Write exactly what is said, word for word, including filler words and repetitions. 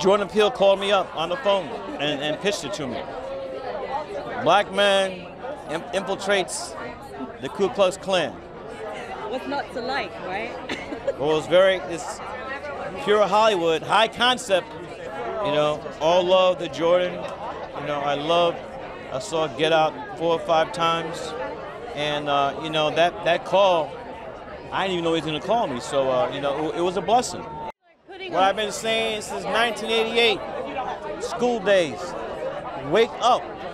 Jordan Peele called me up on the phone and, and pitched it to me. Black man im infiltrates the Ku Klux Klan. What's not to like, right? Well, it's very, it's pure Hollywood, high concept, you know, all love to Jordan. You know, I love, I saw Get Out four or five times. And, uh, you know, that, that call, I didn't even know he was going to call me. So, uh, you know, it, it was a blessing. What I've been saying since nineteen eighty-eight, school days, wake up.